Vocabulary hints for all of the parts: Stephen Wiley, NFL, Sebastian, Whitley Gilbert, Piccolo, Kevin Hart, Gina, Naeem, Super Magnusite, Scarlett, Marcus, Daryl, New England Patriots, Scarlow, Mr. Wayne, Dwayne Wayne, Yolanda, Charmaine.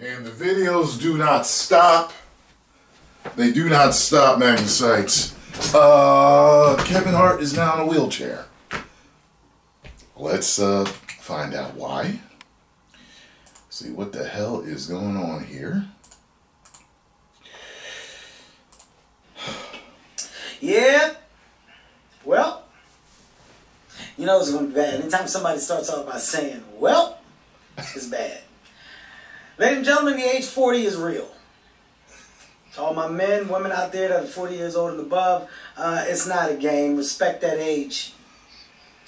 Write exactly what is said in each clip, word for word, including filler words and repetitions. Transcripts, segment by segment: And the videos do not stop. They do not stop, Magnusites. Uh, Kevin Hart is now in a wheelchair. Let's uh, find out why. See what the hell is going on here. Yeah. Well, you know it's going to be bad. Anytime somebody starts off by saying, well, it's bad. Ladies and gentlemen, the age forty is real. To all my men, women out there that are forty years old and above, uh, it's not a game. Respect that age.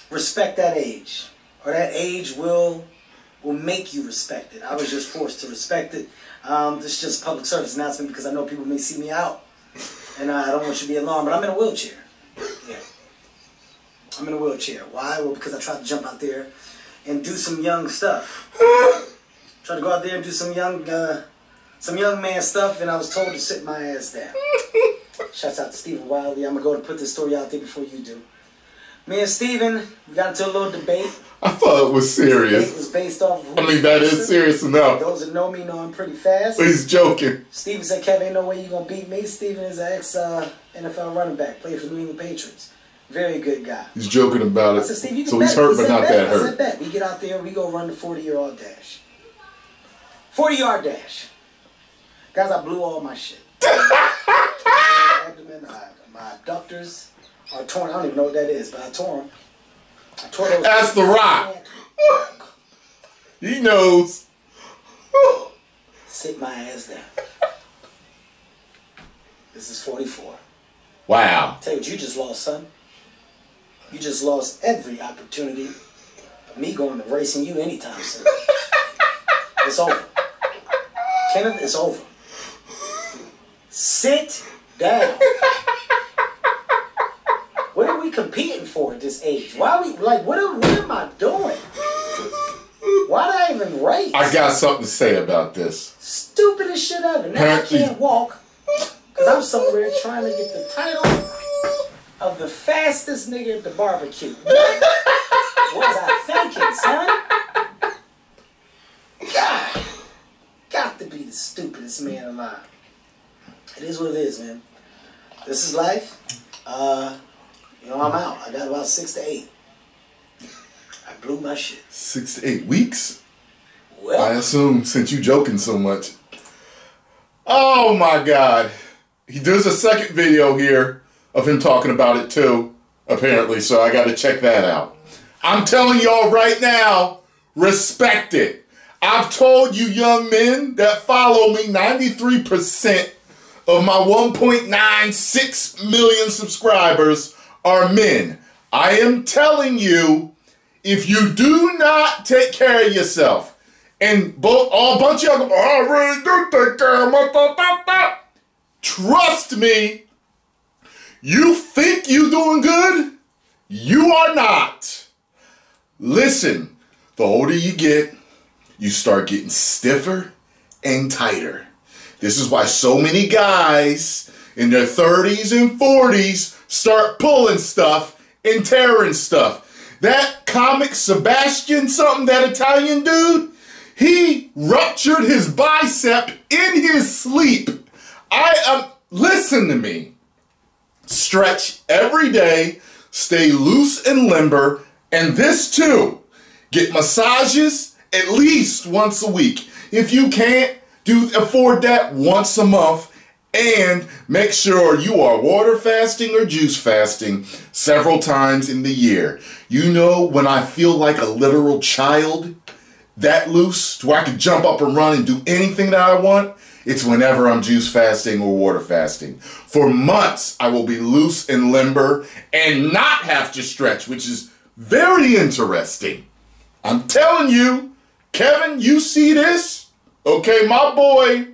Respect that age. Or that age will will make you respect it. I was just forced to respect it. Um, this is just a public service announcement because I know people may see me out. And I don't want you to be alarmed, but I'm in a wheelchair. Yeah. I'm in a wheelchair. Why? Well, because I tried to jump out there and do some young stuff. Tried to go out there and do some young, uh, some young man stuff, and I was told to sit my ass down. Shouts out to Stephen Wiley. I'm gonna go and put this story out there before you do. Me and Stephen, we got into a little debate. I thought it was serious. It was based off. Of I mean, that is serious enough. Those that know me know I'm pretty fast. But he's joking. Stephen said, "Kevin, ain't no way you gonna beat me." Stephen is an ex uh, N F L running back, played for the New England Patriots. Very good guy. He's joking about it. I said, Steve, you can so bet. He's hurt, he but not bet. That hurt. I said, bet. We get out there, we go run the forty-yard dash. forty-yard dash. Guys, I blew all my shit. My abdomen, I, my abductors are torn. I don't even know what that is, but I tore them. I tore those. That's the rock. He knows. Sit my ass down. This is forty-four. Wow. I tell you what you just lost, son. You just lost every opportunity of me going to racing you anytime soon. It's over. Kenneth, it's over. Sit down. What are we competing for at this age? Why are we, like, what, are, what am I doing? Why did I even race? I got something to say about this. Stupidest shit ever. Now I can't walk because I'm somewhere trying to get the title of the fastest nigga at the barbecue. What was I thinking, son? God, got to be the stupidest man alive. It is what it is, man. This is life. Uh, you know, I'm out. I got about six to eight. I blew my shit. Six to eight weeks? Well, I assume since you joking so much. Oh my God. He does a second video here of him talking about it too, apparently, so I gotta check that out. I'm telling y'all right now, respect it. I've told you young men that follow me, ninety-three percent of my one point nine six million subscribers are men. I am telling you, if you do not take care of yourself, and both, all bunch of them, I really do take care of myself. Trust me, you think you doing good, you are not. Listen, the older you get, you start getting stiffer and tighter. This is why so many guys in their thirties and forties start pulling stuff and tearing stuff. That comic Sebastian something, that Italian dude, he ruptured his bicep in his sleep. I uh, listen to me. Stretch every day, stay loose and limber, and this too. Get massages at least once a week. If you can't do afford that, once a month, and make sure you are water fasting or juice fasting several times in the year. You know, when I feel like a literal child, that loose, to where I can jump up and run and do anything that I want, it's whenever I'm juice fasting or water fasting. For months, I will be loose and limber and not have to stretch, which is very interesting. I'm telling you, Kevin, you see this? Okay, my boy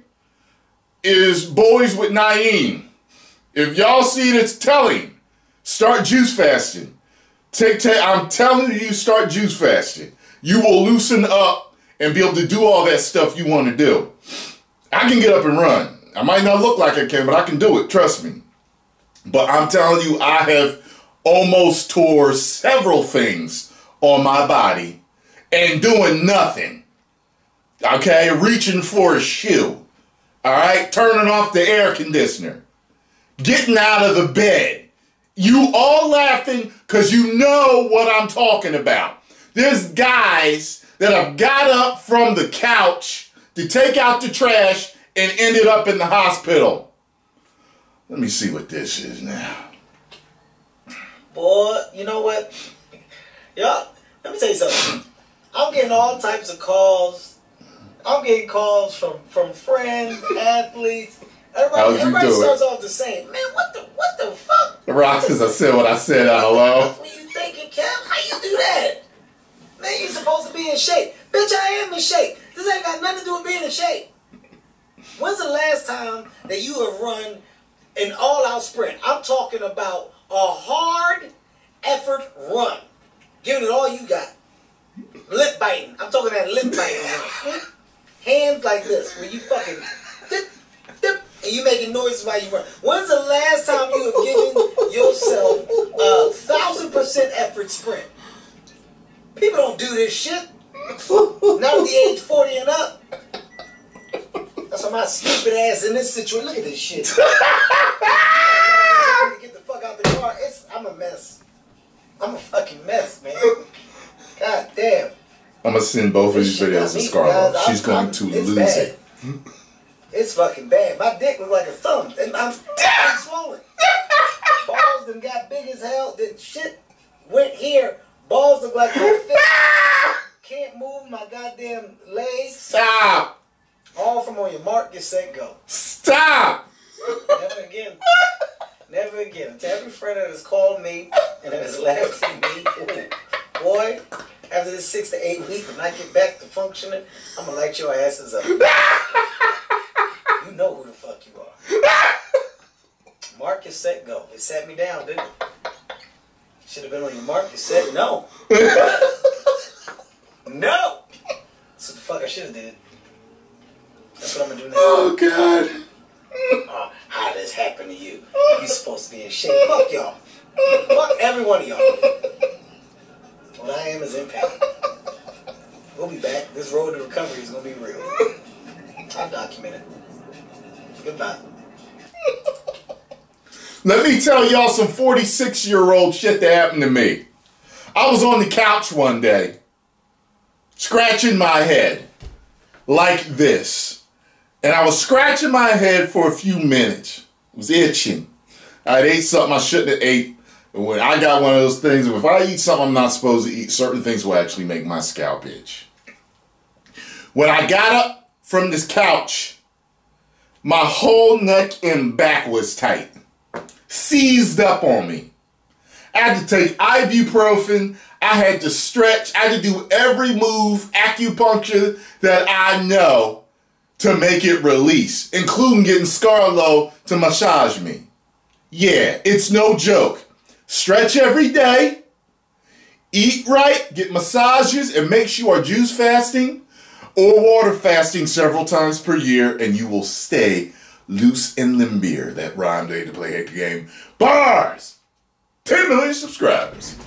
is boys with Naeem. If y'all see this, tell him, start juice fasting. Take, take, I'm telling you, start juice fasting. You will loosen up and be able to do all that stuff you want to do. I can get up and run. I might not look like I can, but I can do it. Trust me. But I'm telling you, I have almost tore several things on my body and doing nothing. Okay, reaching for a shoe. All right, turning off the air conditioner. Getting out of the bed. You all laughing because you know what I'm talking about. There's guys that have got up from the couch to take out the trash and ended up in the hospital. Let me see what this is now. Boy, you know what? Y'all, let me tell you something. I'm getting all types of calls. I'm getting calls from, from friends, athletes. Everybody, everybody starts off the same. Man, what the what the fuck? The Rock, is I said what I said out loud. What are you thinking, Kev? How you do that? Man, you supposed to be in shape. Bitch, I am in shape. This ain't got nothing to do with being in shape. When's the last time that you have run an all-out sprint? I'm talking about a hard effort run. Giving it all you got. Lip biting. I'm talking that lip biting. Hands like this, where you fucking dip, dip, and you making noises while you run. When's the last time you have given yourself a thousand percent effort sprint? People don't do this shit. Not at the age forty and up. That's why my stupid ass in this situation. Look at this shit. Get the fuck out the car. It's, I'm a mess. I'm a fucking mess, man. God damn. I'm gonna send both of these videos to Scarlett. She's going to lose it. It's fucking bad. My dick was like a thumb, and I'm swollen. Balls done got big as hell. That shit went here. Balls look like my fist. Can't move my goddamn legs. Stop. All from on your mark, get set, go. Stop. Never again. Never again. To every friend that has called me and that has laughed at me, boy, after this six to eight week, when I get back to functioning, I'm gonna light your asses up. You know who the fuck you are. Marcus set go. It sat me down, didn't it? Should have been on your mark. You said no. No. That's what the fuck I should have did. That's what I'm gonna do now. Oh God. Oh, how did this happen to you? You supposed to be in shape. Fuck y'all. Fuck every one of y'all. What I am is impact. We'll be back. This road to recovery is gonna be real. I'll document it. Goodbye. Let me tell y'all some forty-six-year-old shit that happened to me. I was on the couch one day, scratching my head like this. And I was scratching my head for a few minutes. It was itching. I'd ate something I shouldn't have ate. When I got one of those things, if I eat something I'm not supposed to eat, certain things will actually make my scalp itch. When I got up from this couch, my whole neck and back was tight. Seized up on me. I had to take ibuprofen. I had to stretch. I had to do every move, acupuncture that I know to make it release, including getting Scarlow to massage me. Yeah, it's no joke. Stretch every day, eat right, get massages, and make sure you are juice fasting or water fasting several times per year, and you will stay loose and limber. That rhymed. Day to play hit the game. Bars! ten million subscribers.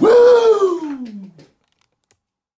Woo!